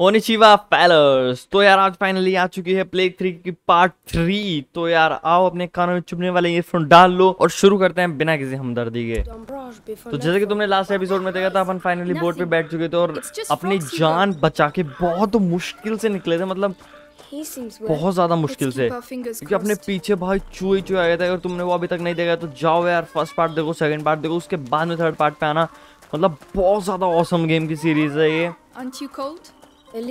ओनिचिवा फैलर्स। तो यार आज फाइनली आ चुकी है प्लेग 3 की पार्ट 3। तो यार आओ अपने कानों में चुभने वाले ईयरफोन डाल लो और शुरू करते हैं बिना किसी हमदर्दी के। तो जैसे कि तुमने लास्ट एपिसोड में देखा था अपन फाइनली बोट पे बैठ चुके थे और अपनी जान बचा के बहुत मुश्किल से निकले थे, मतलब बहुत ज्यादा मुश्किल से, क्योंकि अपने पीछे भाई चूहे चूहे आ गया था। अगर तुमने वो अभी तक नहीं देखा तो जाओ यार फर्स्ट पार्ट देखो, सेकंड पार्ट देखो, उसके बाद में थर्ड पार्ट पे आना। मतलब बहुत ज्यादा ऑसम गेम की सीरीज है ये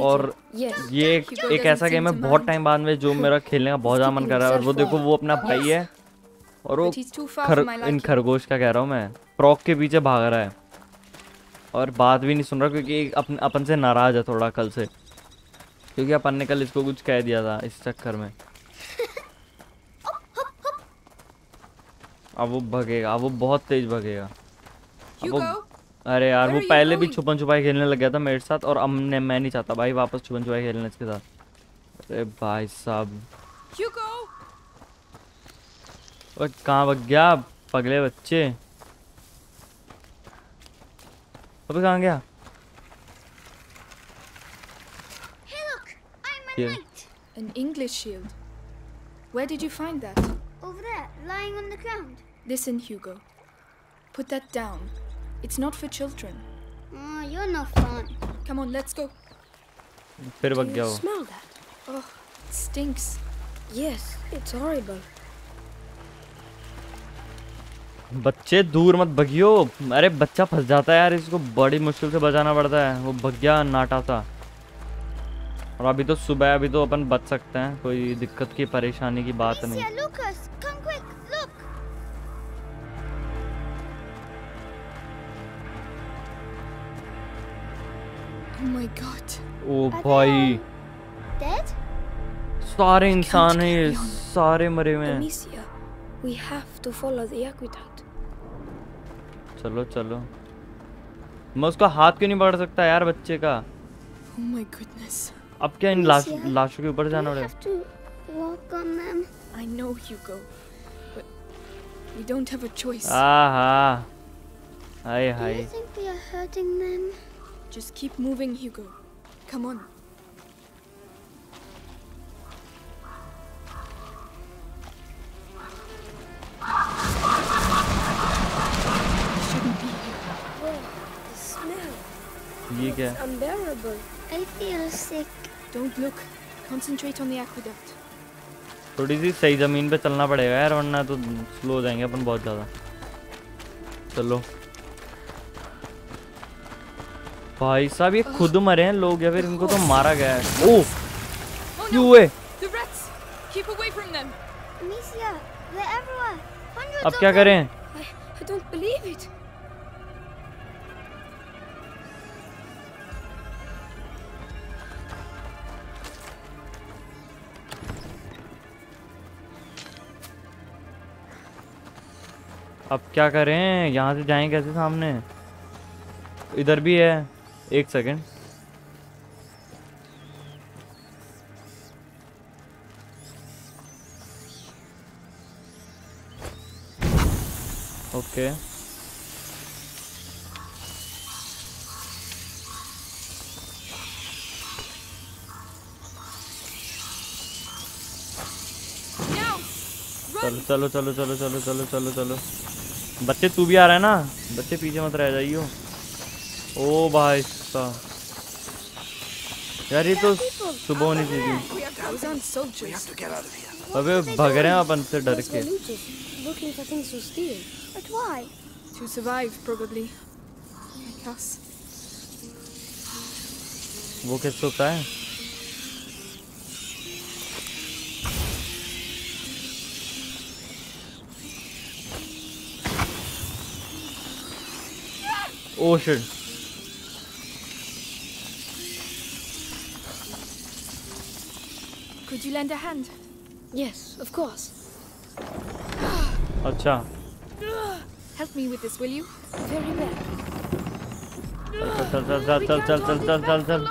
और ये एक ऐसा गेम है बहुत टाइम बाद में जो मेरा खेलने का बहुत ज्यादा मन कर रहा है। और वो देखो वो अपना भाई है और वो इन खरगोश का कह रहा हूँ मैं, प्रॉक के पीछे भाग रहा है और बात भी नहीं सुन रहा क्योंकि अपन से नाराज है थोड़ा कल से, क्योंकि अपन ने कल इसको कुछ कह दिया था इस चक्कर में। अब वो भगेगा, अब वो बहुत तेज भगेगा वो। अरे यार वो पहले भी छुपन छुपाई खेलने लग गया था मेरे साथ और अब मैं नहीं चाहता भाई वापस छुपन छुपाई खेलने इसके साथ। अरे भाई साहब कहाँ भग गया पगले बच्चे, अबे कहाँ गया An English shield. Where did you find that? Over there, lying on the ground. Listen, Hugo. Put that down. It's not for children. You're not fun. Come on, let's go. Do you smell that? Oh, it stinks. Yes, it's horrible. बच्चे दूर मत भगियो। अरे बच्चा फंस जाता है यार, इसको बड़ी मुश्किल से बचाना पड़ता है। वो भग गया नाटा था। और अभी तो सुबह, अभी तो अपन बच सकते हैं, कोई दिक्कत की परेशानी की बात नहीं। ओ भाई सारे इंसान हैं, सारे मरे हुए हैं। चलो चलो, मैं उसका हाथ क्यों नहीं पकड़ सकता यार बच्चे का। अब क्या इन लाशों के ऊपर जाना पड़ेगा। आहा हाय हाय। ये क्या है? Don't look. Concentrate on the aqueduct. थोड़ी सी सही जमीन पे चलना पड़ेगा यार, वरना तो स्लो हो जाएंगे अपन बहुत ज्यादा। चलो भाई साहब ये खुद मरे हैं लोग या फिर इनको तो मारा गया है। ओह क्यों हुए? अब क्या करें? I don't believe it. अब क्या करें, यहाँ से जाएं कैसे? सामने इधर भी है, एक सेकंड। ओके चलो चलो चलो चलो चलो चलो चलो। बच्चे तू भी आ रहा है ना, बच्चे पीछे मत रह जाइयो। ओ भाई साहब यार ये तो सुबह होनी चाहिए। अबे भग रहे हैं अपन से डर के। वो कैसे होता है? Oh shit. Could you lend a hand? Yes, of course. अच्छा. Help me with this, will you? Very well. चल चल चल चल चल चल चल चल चल।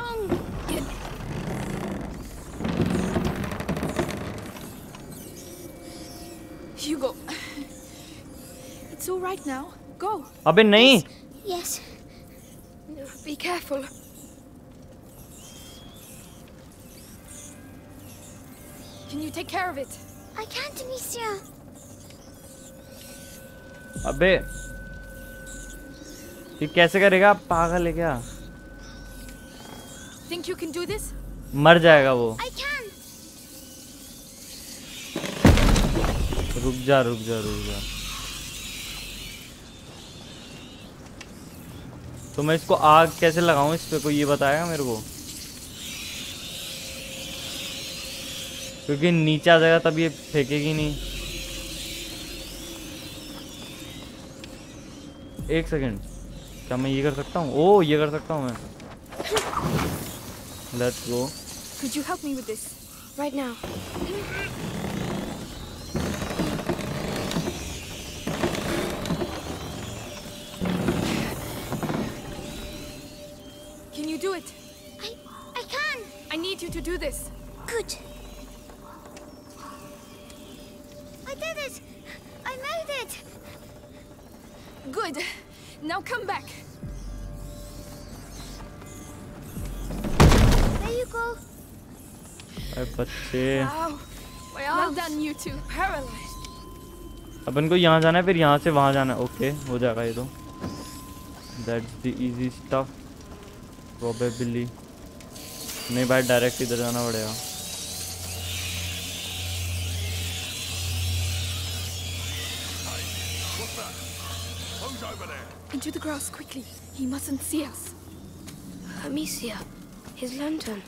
Hugo, it's all right now. Go. अबे नहीं. Yes. Be careful. Can you take care of it? I can't, Amicia. अबे ये कैसे करेगा? पागल है क्या? Think you can do this? मर जाएगा वो. I can. रुक जा. तो मैं इसको आग कैसे लगाऊं? इस पे कोई ये बताएगा मेरे को, क्योंकि नीचे आ जाएगा तब ये फेंकेगी नहीं. एक सेकंड, क्या मैं ये कर सकता हूँ? ओ ये कर सकता हूँ मैं. Let's go. Could you help me with this right now? Can you do it? I can. I need you to do this. Good. Good. Now come back. There you go. Wow. Well done, you two. Paralyzed. अपन को यहाँ जाना है, फिर यहाँ से वहाँ जाना है. Okay, हो जाएगा ये तो. That's the easy stuff. Probably. नहीं भाई, direct इधर जाना पड़ेगा. Into the grass quickly. He mustn't see us. Amicia, his lantern.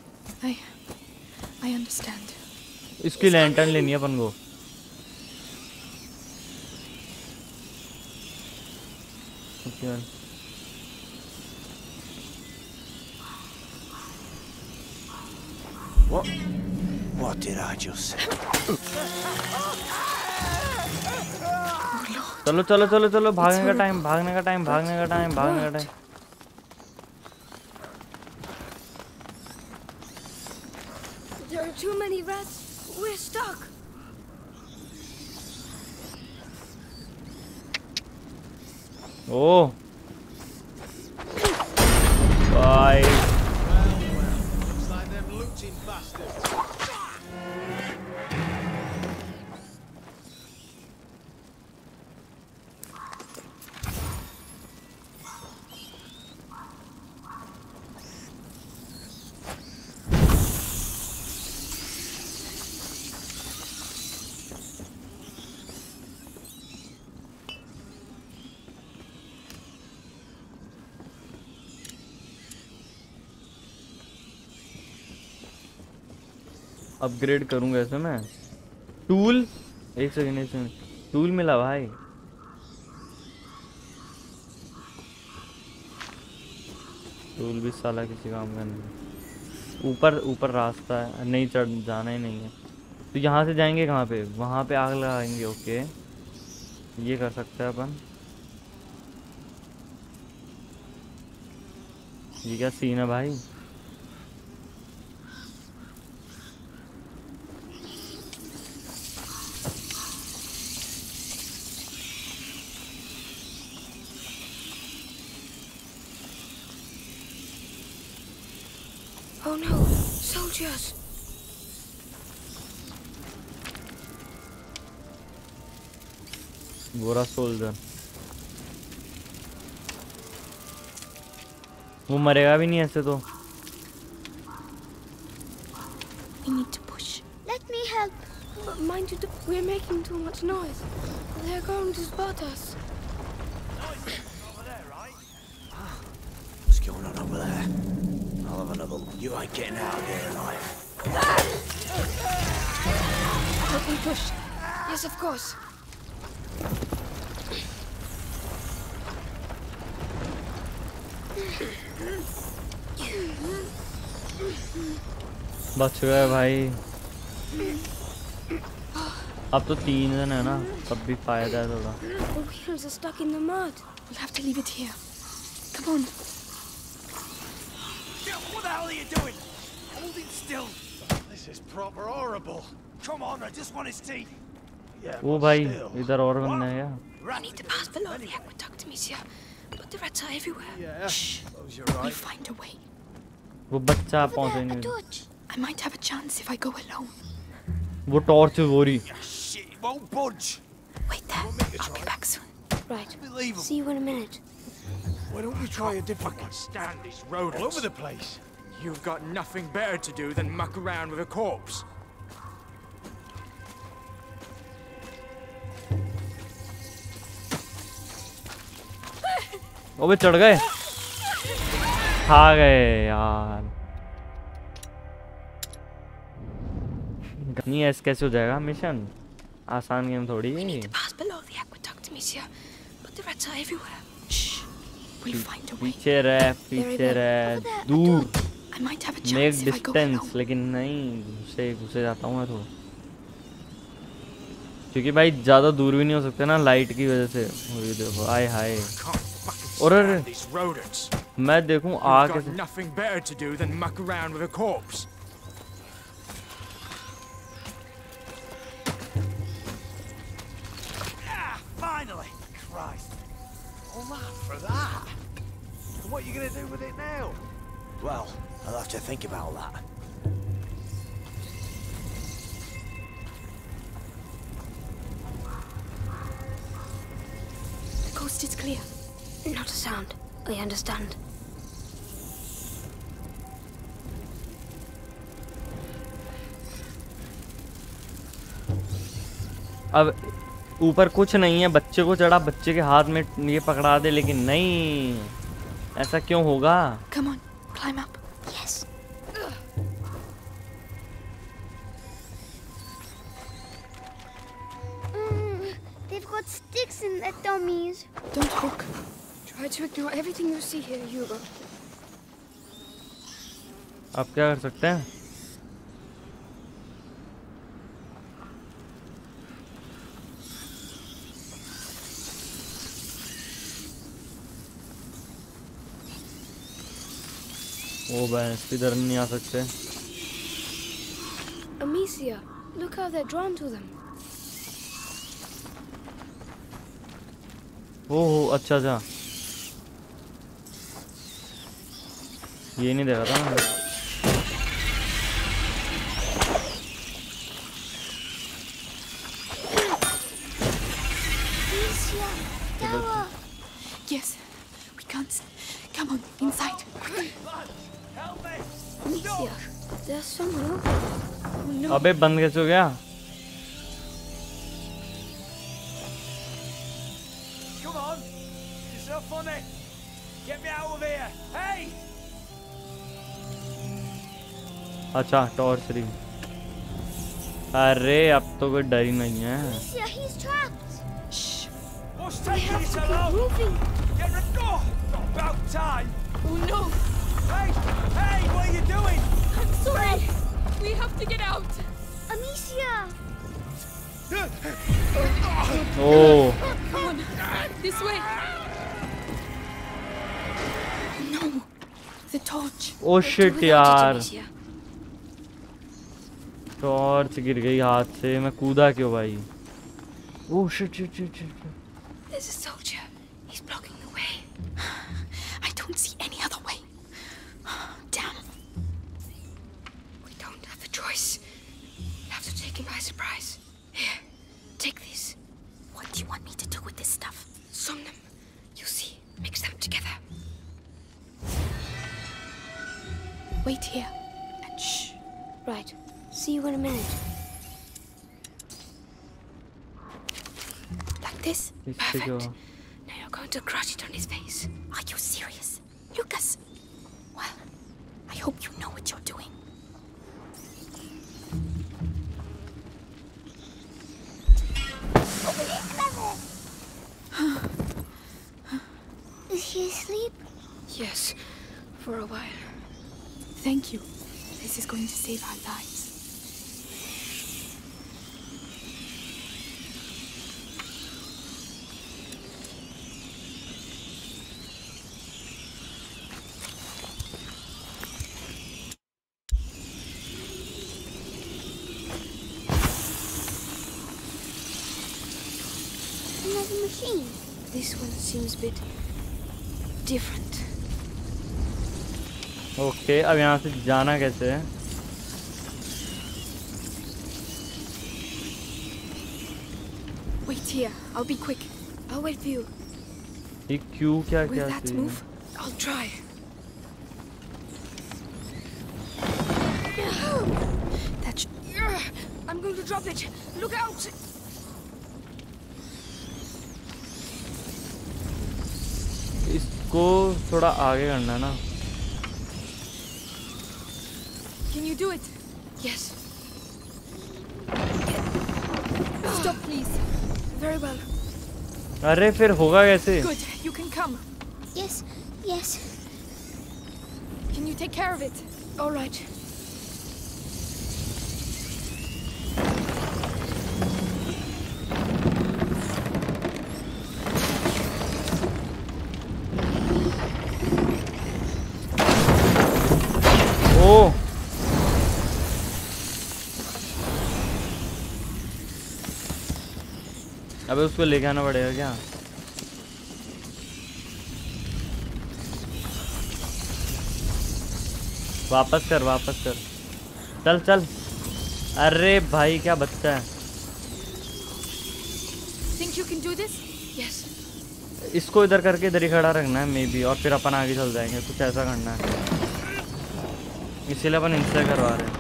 I understand. इसकी lantern लेनी है अपन को. Okay. What? What did I just say? चलो भागने का time. There are too many rats. We're stuck. Oh. Bye. Looks like them looting bastards. Upgrade करूंगा ऐसे मैं. टूल, एक सेकंड, टूल मिला भाई. टूल भी साला किसी काम का नहीं. ऊपर रास्ता है, नहीं चढ़ जाना ही नहीं है. तो यहाँ से जाएंगे कहाँ पे? वहाँ पे आग लगाएंगे. ओके, ये कर सकते हैं अपन. ये क्या सीन है भाई? Oh no, soldiers! गोरा सोल्जर. वो मरेगा भी नहीं ऐसे तो. We need to push. Let me help. But mind you, we're making too much noise. They're going to spot us. Over there, right? What's going on over there? I'll have another. You ain't getting out of here alive. Let me push. Yes, of course. बच गए भाई. अब तो 3 जन है ना, तब भी फायदा है थोड़ा. The wheels are stuck in the mud. We'll have to leave it here. Come on. What the hell are you doing? Holding still. This is proper horrible. Come on, I just want his teeth. Yeah. Oh, bhai, idhar aur banna hai. We need to pass below the aqueduct, Amicia. But the rats are everywhere. Yeah. Shh. We'll find a way. वो बच्चा पहुंचे नहीं. I might have a chance if I go alone. वो torch हो रही। Wait there. I'll be back soon. Right. See you in a minute. Why don't we try a different one? Stand this road all over the place. You've got nothing better to do than muck around with a corpse. वो भी चढ़ गए, खा गए यार। नहीं ऐसे कैसे हो जाएगा मिशन? आसान गेम थोड़ी है। पीछे रह, पीछे रह, दूर, मेक डिस्टेंस। लेकिन नहीं, घुसे जाता हूँ मैं तो, क्योंकि भाई ज्यादा दूर भी नहीं हो सकते ना लाइट की वजह से। देखो आए हाय, और मैं देखूं आग कैसे। It's clear. Not a sound. I understand. अब ऊपर कुछ नहीं है, बच्चे को चढ़ा, बच्चे के हाथ में ये पकड़ा दे, लेकिन नहीं, ऐसा क्यों होगा? Come on, climb up. Yes. They've got sticks in their dummies. Don't look. Try to ignore everything you see here, Hugo. आप क्या कर सकते हैं? वो बस इधर नहीं आ सकते। Amicia, look how they're drawn to them. ओह अच्छा अच्छा, ये नहीं देखा था। Yes, we can't. Come on, inside. Help me. There's someone. No. अबे बंद कैसे हो गया? अच्छा टॉर्च रिंग, अरे अब तो कोई डर ही नहीं है। Oh. This way. No. The torch. Oh shit यार, टॉर्च गिर गई हाथ से। मैं कूदा क्यों भाई? Oh shit shit shit shit. There's a soldier. He's blocking the way. I don't see any other way. Damn. We don't have a choice. We have to take him by surprise. Here, take this. What do you want me to do with this stuff? Sum them. You see, mix them together. Wait here. And shh. Right. See you in a minute. Like this? Perfect. Now you're going to crush it on his face. Are you serious? Lucas? Well, I hope you know what you're doing. Is he asleep? Yes, for a while. Thank you. This is going to save our lives. Seems a bit different. Okay, अब यहाँ से जाना कैसे है? just here. I'll be quick. I'll wait for you. Will that move? I'll try. That's... I'm going to drop it. Look out! इसको थोड़ा आगे करना है ना? Can you do it? Yes. Stop, please. Very well. अरे फिर होगा कैसे? Good. You can come. Yes. Yes. Can you take care of it? All right. अबे उसको लेके आना पड़ेगा क्या? वापस कर चल चल अरे भाई क्या बच्चा है Think you can do this? Yes. इसको इधर करके इधर ही खड़ा रखना है मे बी और फिर अपन आगे चल जाएंगे कुछ ऐसा करना है इसीलिए अपन इंस्टा करवा रहे हैं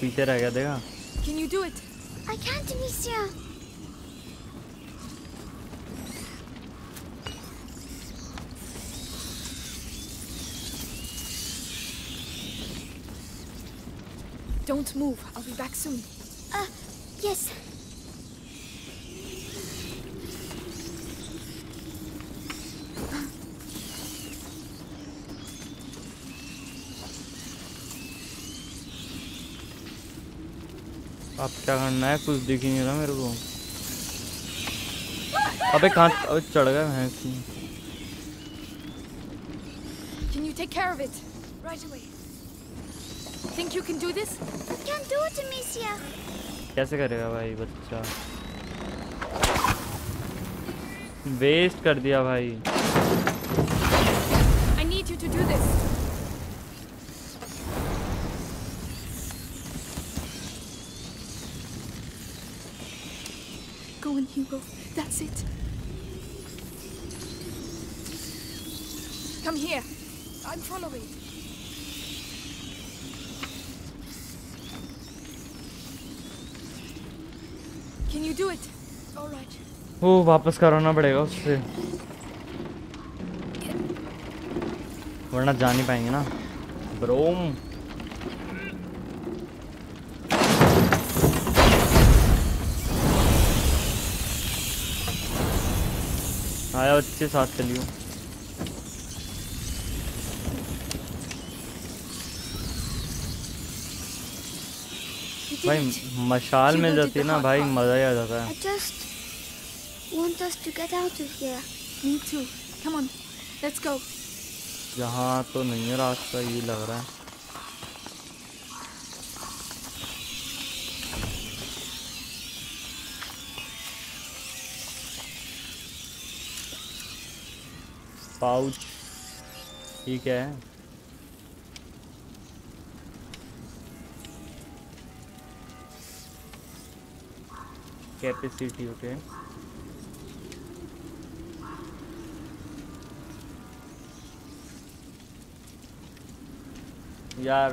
पीछे रह गया देखा? Can you do it? I can't, Amicia. Don't move. I'll be back soon. Yes. अब क्या करना है कुछ दिख ही नहीं रहा मेरे को अबे कहां चढ़ गए हैं Can you take care of it right away? Think you can do this? I can do it, Amicia. कैसे करेगा भाई बच्चा वेस्ट कर दिया भाई I need you to do this. Hugo, that's it. Come here. I'm following. Can you do it? All right. Oh, वापस कराना पड़ेगा उससे वरना जा नहीं पाएंगे ना ब्रोम आया अच्छे साथ चलियो भाई मशाल मिल जाती है ना भाई मजा ही आ जाता है यहाँ तो नहीं है रास्ता ये लग रहा है पाउच ठीक है कैपेसिटी ओके यार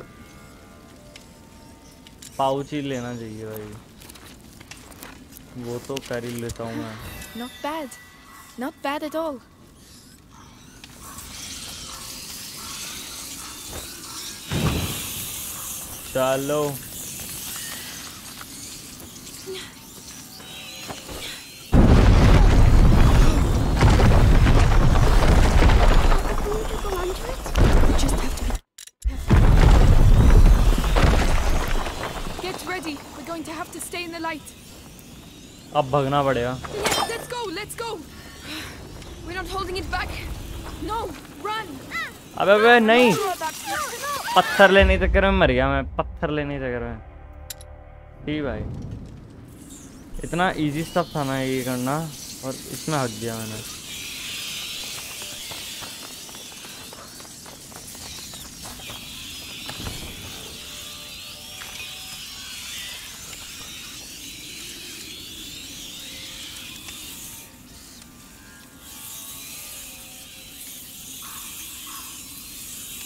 पाउच ही लेना चाहिए भाई वो तो कर ही लेता हूँ मैं not bad at all चलो अब भागना पड़ेगा अबे अबे नहीं पत्थर लेने के चक्कर में मर गया मैं पत्थर लेने के चक्कर में ठीक भाई इतना इजी स्टफ था ना ये करना, और इसमें हट दिया मैंने।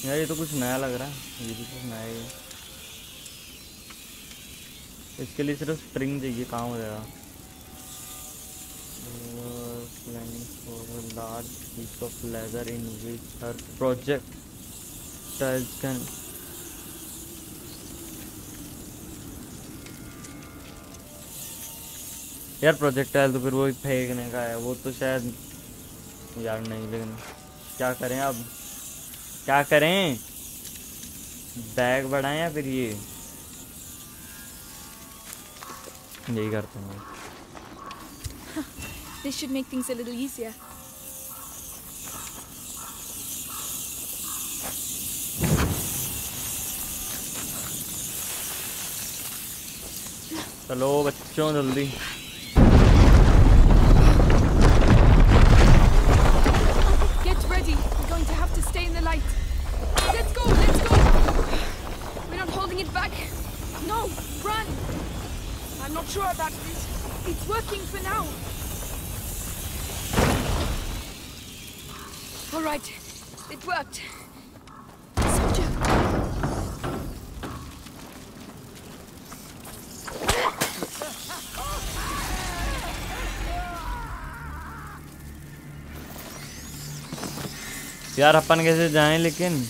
यार ये तो कुछ नया लग रहा है, ये भी कुछ नया ही है। इसके लिए सिर्फ स्प्रिंग चाहिए, काम हो जाएगा। Planning for large piece of leather in which her project tiles can. यार प्रोजेक्टाइल तो फिर वो फेंकने का है, वो तो शायद यार नहीं, लेकिन क्या करें अब, क्या करें, बैग बढ़ाएं या फिर ये यही करते हैं। This should make things a little easier. चलो बच्चों जल्दी। Get ready. We're going to have to stay in the light. Let's go. Let's go. We're not holding it back. No, run. I'm not sure about this. It's working for now. All right, it worked. Soldier. यार अपन कैसे जाएं, लेकिन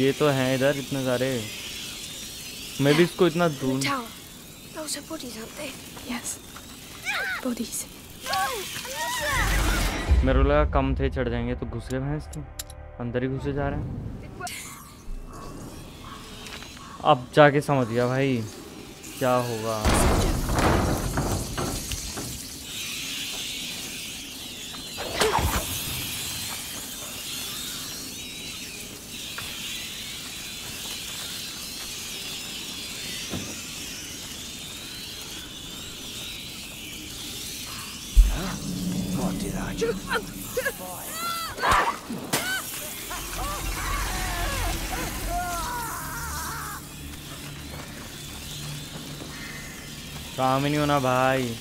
ये तो हैं इधर इतने सारे। मैं भी इसको इतना दूर। Those are bodies, aren't they? Yes. Bodies. मेरे लगा कम थे, चढ़ जाएंगे तो घुस गए, भैंस तो अंदर ही घुसे जा रहे हैं। अब जाके समझ गया भाई क्या होगा। काम ही नहीं होना भाई।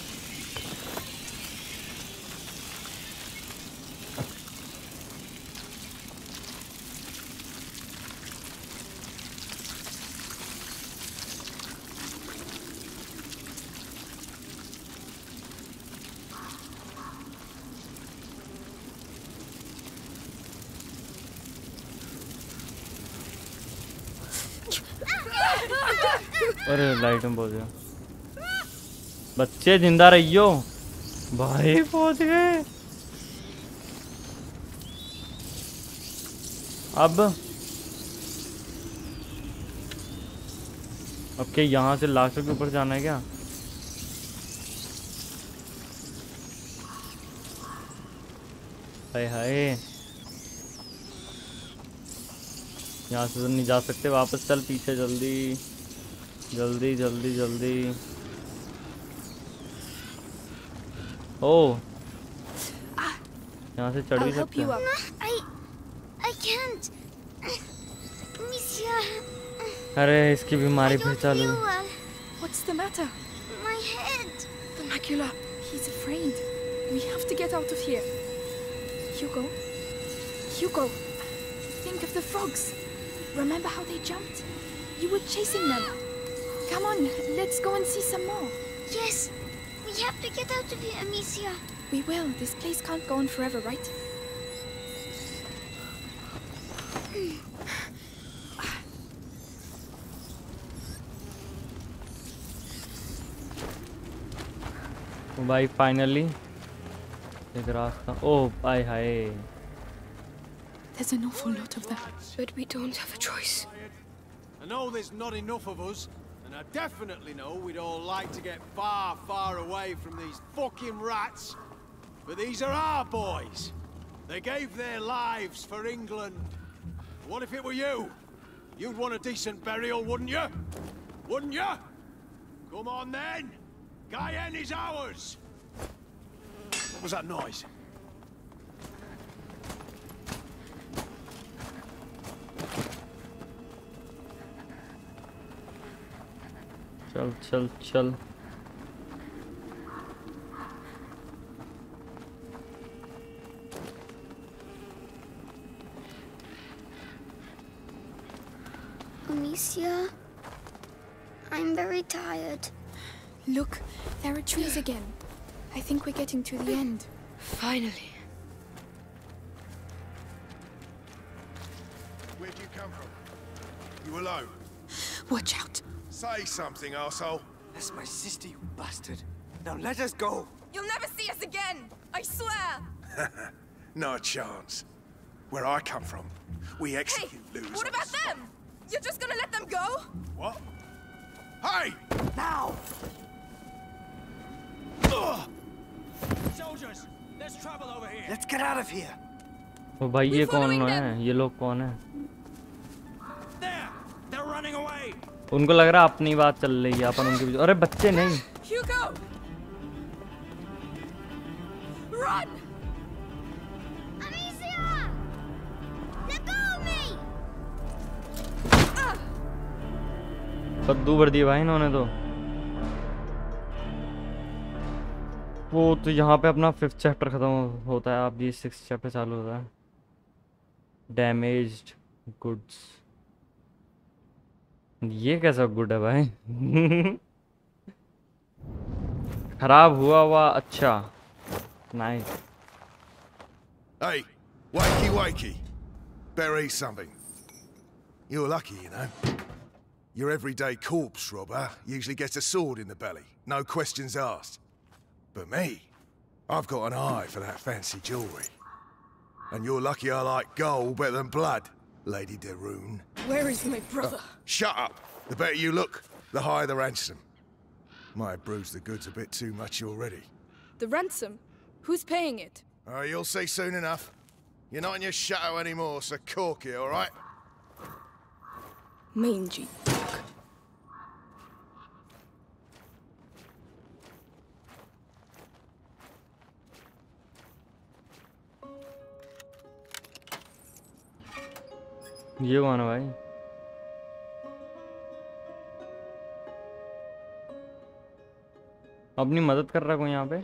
अरे लाइट में बोल दिया। बच्चे जिंदा रहियो भाई, पहुंच गए। अब क्या यहाँ से लाशों के ऊपर जाना है क्या? हाय हाय, यहाँ से तो नहीं जा सकते वापस। चल पीछे, जल्दी जल्दी जल्दी जल्दी। Oh, यहाँ से चढ़ भी सकते हैं। I can't. Amicia. अरे इसकी बीमारी फिर चालू। What's the matter? My head. The macula. He's afraid. We have to get out of here. Hugo. Hugo. Think of the frogs. Remember how they jumped? You were chasing them. Come on, let's go and see some more. Yes. We have to get out of here, Amicia. We will. This place can't go on forever, right? Oh, bhai, finally. Ek rasta. Oh, bhai, hi. There's an awful lot of them, but we don't have a choice. I know there's not enough of us. I definitely know we'd all like to get far, far away from these fucking rats, but these are our boys. They gave their lives for England. What if it were you? You'd want a decent burial, wouldn't you? Wouldn't you? Come on then! Guyenne is ours! What was that noise? Chal. Amicia, I'm very tired. Look, there are trees again. I think we're getting to the end. Finally. Where do you come from? You alone? Watch out. Say something, arsehole. That's my sister, you bastard. Now let us go. You'll never see us again, I swear. No chance. Where I come from, we execute losers. What about them? You're just gonna let them go? What? Hey! Now! Ugh. Soldiers, there's trouble over here. Let's get out of here. Oh, bhai, ye kaun hai? Ye log kaun hai? There! They're running away. उनको लग रहा अपनी बात चल रही है अपन उनके बीच अरे बच्चे नहीं Hugo run Amicia let go of me कद्दू भर दिए भाई इन्होंने तो वो तो यहाँ पे अपना 5th चैप्टर खत्म होता है आप ये 6th चैप्टर चालू होता है डैमेज्ड गुड्स ये कैसा गुड है भाई खराब हुआ हुआ अच्छा nice Hey wakey bury something You're lucky you know Your everyday corpse robber usually gets a sword in the belly no questions asked But me I've got an eye for that fancy jewelry And you're lucky I like gold better than blood Lady De Rune. Where is my brother? Shut up! The better you look, the higher the ransom. Might have bruised the goods a bit too much already. The ransom? Who's paying it? Oh, you'll see soon enough. You're not in your shadow anymore, so cork it, all right? Mangy. ये कौन है भाई अपनी मदद कर रहा कोई यहाँ पे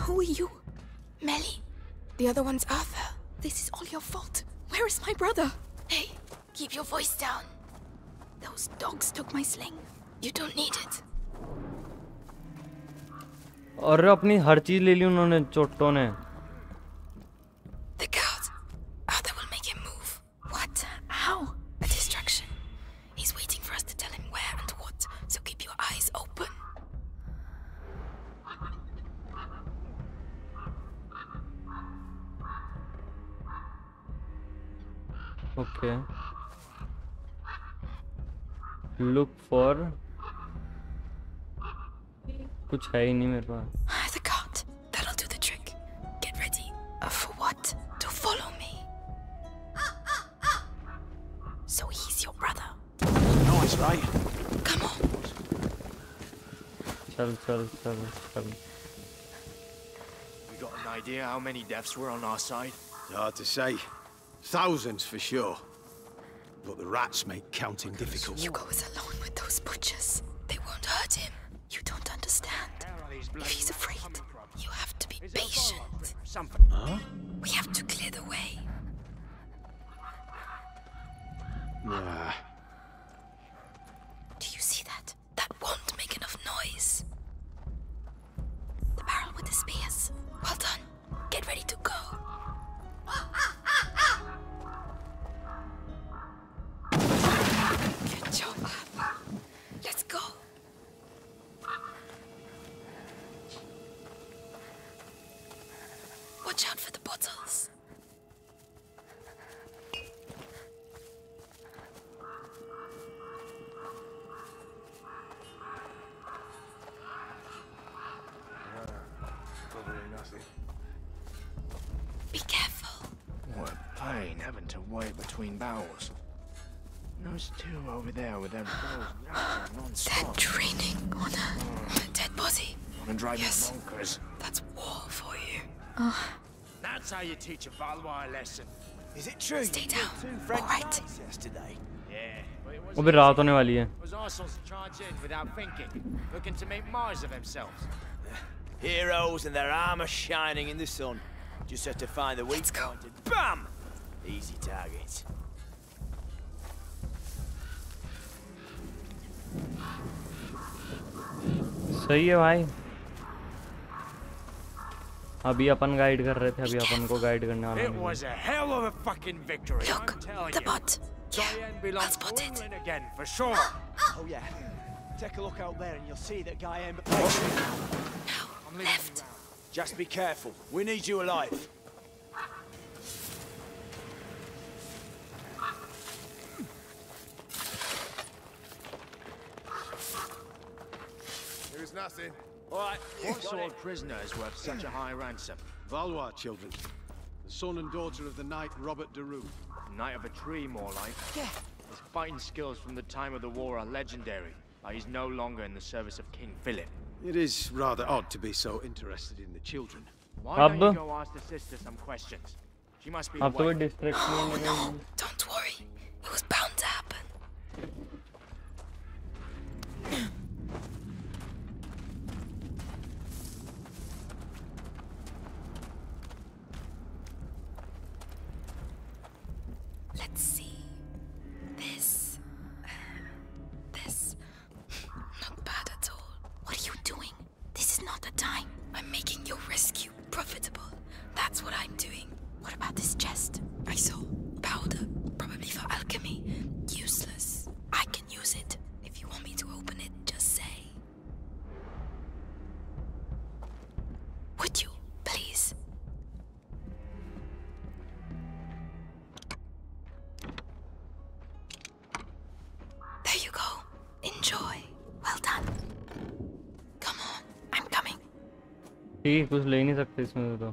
Who are you? Melie. The other one's Arthur. This is all your fault. Where is my brother? Hey, keep your voice down. Those dogs took my sling. You don't need it. और अपनी हर चीज ले ली उन्होंने चोटों ने. The guard. Arthur will make him move. What? How? A distraction. He's waiting for us to tell him where and what. So keep your eyes open. Okay. Look for. कुछ है ही नहीं मेरे पास. The cart. That'll do the trick. Get ready. For what? To follow me. So he's your brother. Nice, right? Come on. Chal. We got an idea how many deaths were on our side? It's hard to say. Thousands for sure. But the rats make counting difficult. Hugo is alone with those butchers. They won't hurt him. You don't understand. If he's afraid, you have to be patient. Huh? We have to clear the way. Nah. Do you see that? That won't make enough noise. The barrel with the spears. Well done. Get ready to go. Good job. Let's go. Watch out for the bottles. Probably nothing. Be careful. What pain having to wait between bowels. Those two over there with their balls non-stop. They're draining on a dead body. And driving bonkers. That's war for you. That's how you teach a Valois lesson. Is it true? Stay down. All right. Yesterday. Yeah. वो भी रात होने वाली है. Was Arsenal's charge in without thinking, looking to make Mars of themselves. Heroes and their armor shining in the sun. Just had to find the weak point and bam! Easy target. सही है भाई. अभी अपन guide कर रहे थे, अभी अपन को guide करने वाला है. Nothing. All right. What sort of prisoner is worth such a high ransom? Valois children. The son and daughter of the knight Robert Derue. Knight of a tree, more like. Yeah. His fighting skills from the time of the war are legendary, but he's no longer in the service of King Philip. It is rather odd to be so interested in the children. Why don't you go ask the sister some questions? She must be awake. Oh, no. Don't worry. It was bound to happen. Let's see. This. Not bad at all. What are you doing? This is not the time. I'm making your rescue profitable. That's what I'm doing. What about this chest? I saw powder, probably for alchemy. Useless. I can use it. If you want me to open it, just say. Would you, please? There you go. Enjoy. Well done. Come on, I'm coming. ठीक कुछ ले नहीं सकते इसमें तो.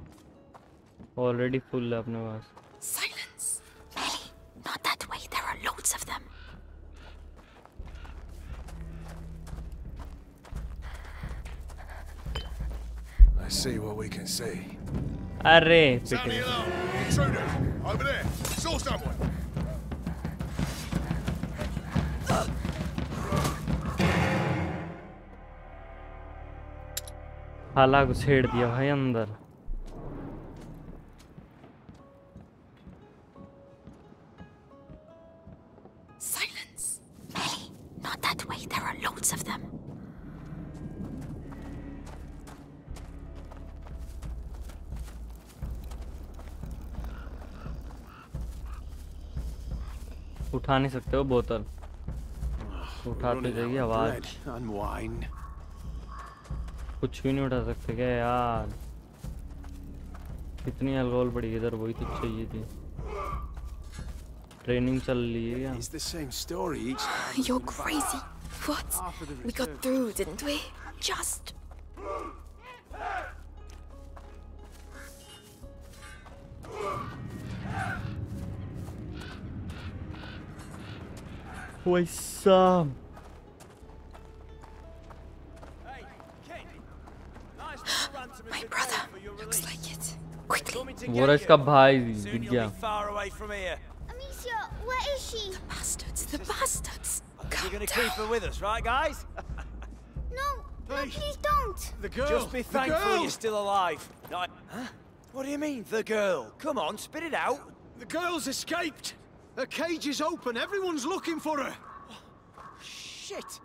Already full है अपने पास. Silence, Melie. Not that way. There are loads of them. Let's see what we can see. अरे. Sammy, alone. Intruder. Over there. Saw someone. हाला घुसेड़ दिया भाई अंदर. Silence, Melie. Not that way. There are loads of them. उठा नहीं सकते हो बोतल. उठाते जाइए आवाज. कुछ भी नहीं उठा सकते क्या यार. कितनी अल्कोहल पड़ी इधर, वही तो चाहिए थी. ट्रेनिंग चल रही है यार. You're crazy. What? We got through, didn't we? Just. वैसा My brother. Looks like it. Quickly. What is that boy? Soon far away from here. Amicia, where is she? The bastards. The bastards. You're going to keep her with us, right, guys? No. Please. No, please don't. The girl. Just be thankful you're still alive. No, huh? What do you mean, the girl? Come on, spit it out. The girl's escaped. Her cage is open. Everyone's looking for her. Shit.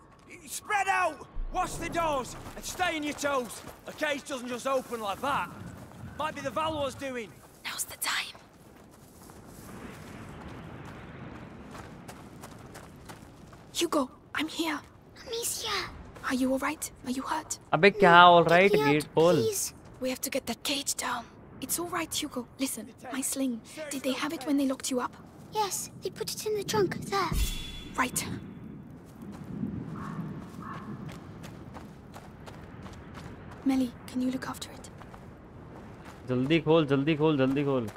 Spread out. Watch the doors and stay on your toes. A cage doesn't just open like that. Might be the Valois doing. Now's the time. Hugo, I'm here. Amicia. Are you all right? Are you hurt? Abbe, kya all right? Gate hole. We have to get that cage down. It's all right, Hugo. Listen, my sling. Did they have it when they locked you up? Yes, they put it in the trunk, there. Right. Melie, can you look after it? Jaldi khol, jaldi khol, jaldi khol.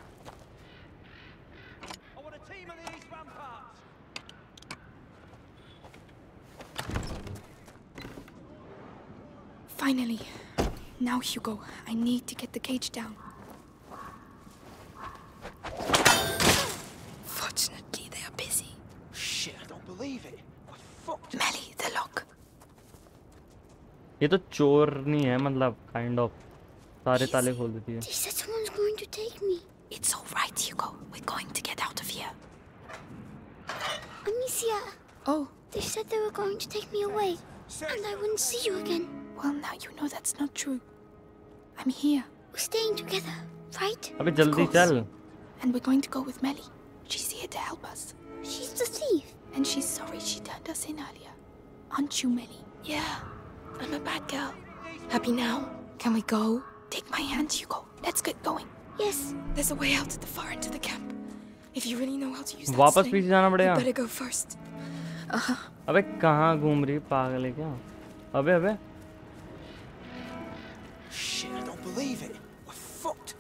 Finally. Now, Hugo, I need to get the cage down. Fortunately, they are busy. Shit, I don't believe it. What fucked? Melie, the lock. ये तो चोर नहीं है मतलब kind of सारे ताले खोल देती है. They said someone's going to take me. It's all right, Hugo. We're going to get out of here. Amicia. Oh. They said they were going to take me away, and I wouldn't see you again. Well, now you know that's not true. I'm here. We're staying together, right? अबे जल्दी चल. And we're going to go with Melie. She's here to help us. She's the thief. And she's sorry she turned us in earlier. Aren't you, Melie? Yeah. I'm a bad girl. Happy now? Can we go? Take my hand, Hugo. Let's get going. Yes. There's a way out at the far end of the camp. If you really know how to use that thing, you better go first. अबे कहाँ घूम रही पागल है क्या? अबे अबे. Shit! I don't believe it. We're fucked.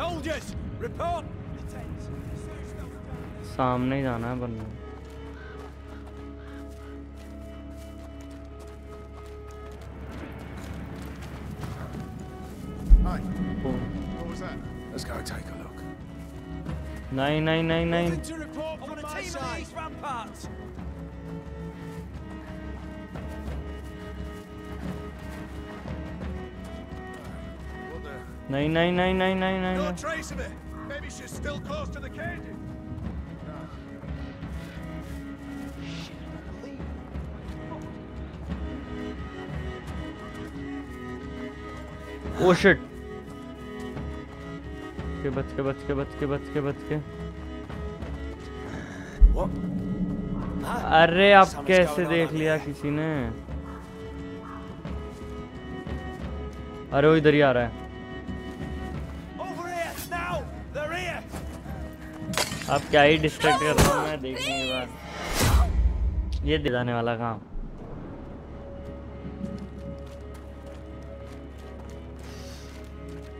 Soldiers, report. सामने ही जाना है बंदा. Hi. Oh. What was that? Let's go take a look. Nine. To report from my side. These ramparts. Nine. No trace of it. Maybe she's still close to the cage. Oh shit. बच के. अरे आप कैसे देख लिया किसी ने? अरे वो इधर ही आ रहा है. आप क्या ही डिस्ट्रैक्ट कर रहे हो मैं देखने के बाद. ये दिलाने वाला काम.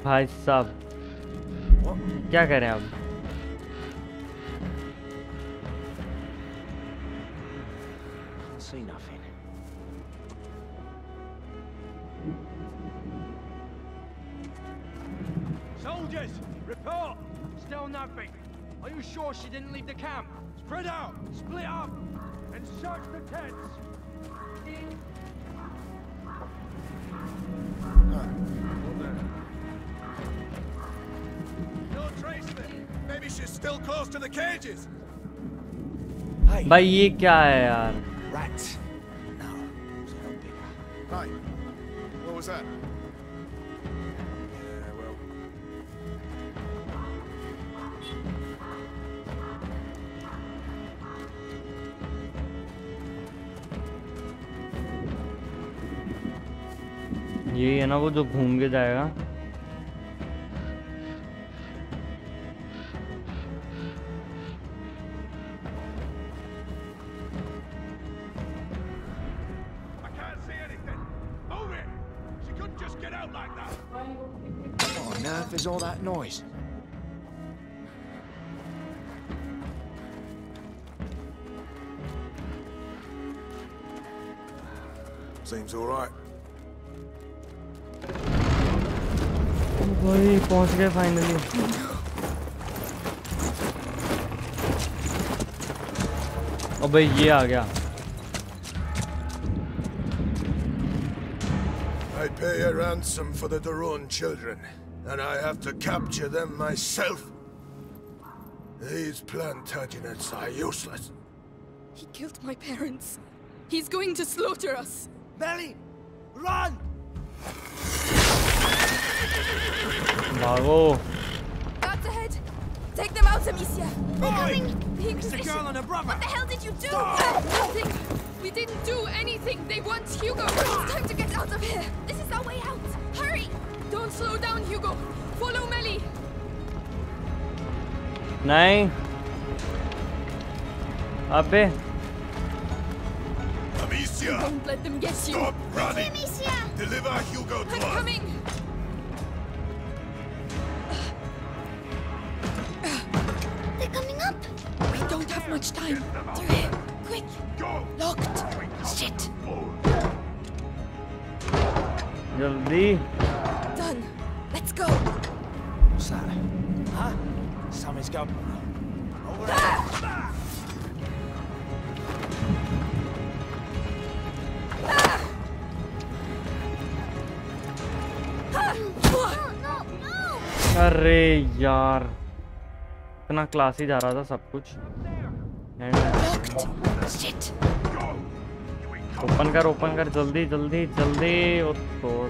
भाई साहब क्या करें आप? Soldiers, report. Still nothing. Are you sure she didn't leave the camp? Spread out, split up, and search the tents. No trace of it. Maybe she's still close to the cages. Hey. भाई ये क्या है यार? Rat. No. Hi. What was that? ये है ना वो जो घूम के जाएगा. What on earth is all that noise? Seems all right. वही पहुंच गए फाइनली. अबे ये आ गया. I pay a ransom for the De Rune children, and I have to capture them myself. These Plantagenets are useless. He killed my parents. He's going to slaughter us. Melie, run! Bravo. That's ahead. out, Amicia! They're coming! The Inquisition! It's a girl and her brother! What the hell did you do? Nothing! We didn't do anything! They want Hugo! It's time to get out of here! This is our way out! Hurry! Don't slow down, Hugo! Follow Melie! No! Abbe! Amicia! Don't let them get you! Stop running! Amicia! Deliver Hugo to us! I'm coming! Much time. Derue, quick. Go. Locked. Shit. Jaldi. Done. Let's go. What's that? Huh? Something's got over. Ah! अरे यार इतना class ही जा रहा था सब कुछ open कर जल्दी जल्दी जल्दी और तोड़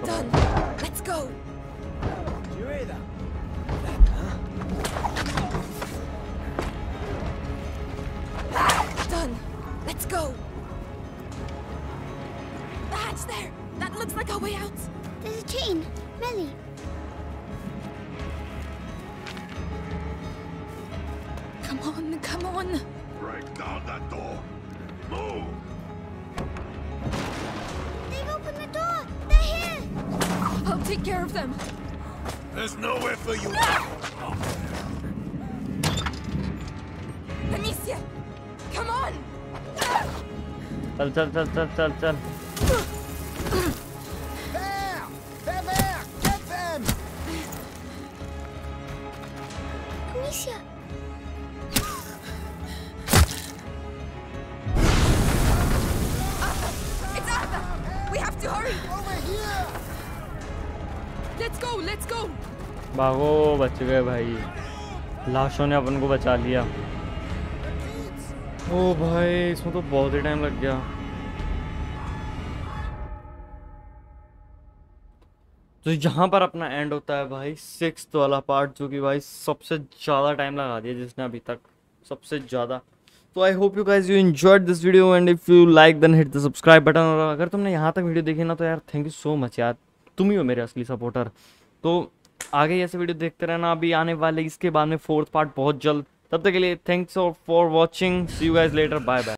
चल चल चल चल चल भागो बच गए भाई लाशों ने अपन को बचा लिया ओ भाई इसमें तो बहुत ही टाइम लग गया तो यहाँ पर अपना एंड होता है भाई 6th वाला पार्ट जो कि भाई सबसे ज़्यादा टाइम लगा दिया जिसने अभी तक सबसे ज़्यादा तो I hope you guys you enjoyed this video and if you like then hit the subscribe button और अगर तुमने यहाँ तक वीडियो देखी ना तो यार थैंक यू सो मच यार तुम ही हो मेरे असली सपोर्टर तो आगे ऐसे वीडियो देखते रहना अभी आने वाले इसके बाद में 4th पार्ट बहुत जल्द तब तक के लिए thanks for watching see you guys later bye bye